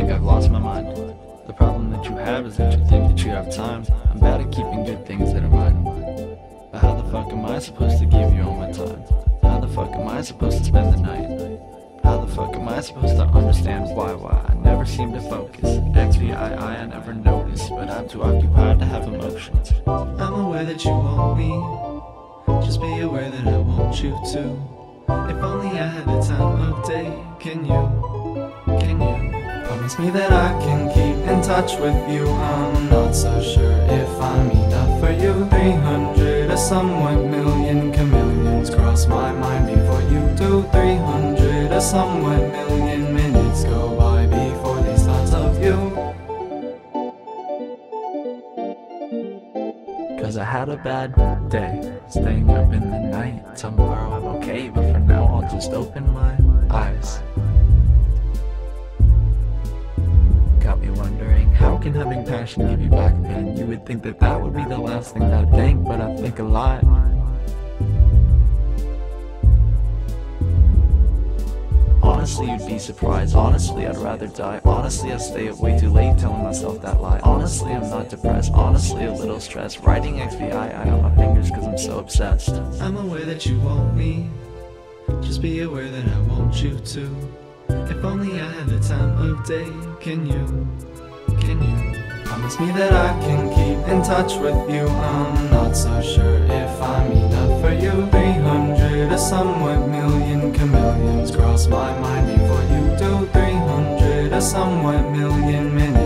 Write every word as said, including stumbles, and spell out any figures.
think I've lost my mind. The problem that you have is that you think that you have time. I'm bad at keeping good things that are mine. But how the fuck am I supposed to give you all my time? How the fuck am I supposed to spend the night? How the fuck am I supposed to understand why, why? I never seem to focus. X V I I I never notice, but I'm too occupied to have emotions. I'm aware that you want me, just be aware that I want you too. If only I had the time of day, can you, can you promise me that I can keep in touch with you? I'm not so sure if I'm enough for you. Three hundred or somewhat million chameleons cross my mind before you do. Three hundred or somewhat million minutes go by before these thoughts of you. Cause I had a bad day, staying up in the night. Tomorrow I'm okay, but for now I'll just open my eyes. Got me wondering, how can having passion give you back pain? You would think that that would be the last thing I'd think, but I think a lot. Honestly, you'd be surprised. Honestly, I'd rather die. Honestly, I stay up way too late telling myself that lie. Honestly, I'm not depressed. Honestly, a little stressed. Writing X V I I on my fingers cause I'm so obsessed. I'm aware that you want me, just be aware that I want you too. If only I had the time of day, can you, can you promise me that I can keep in touch with you? I'm not so sure if I'm enough for you. Three hundred or somewhat million chameleons cross my mind before you do. Three hundred or somewhat million minutes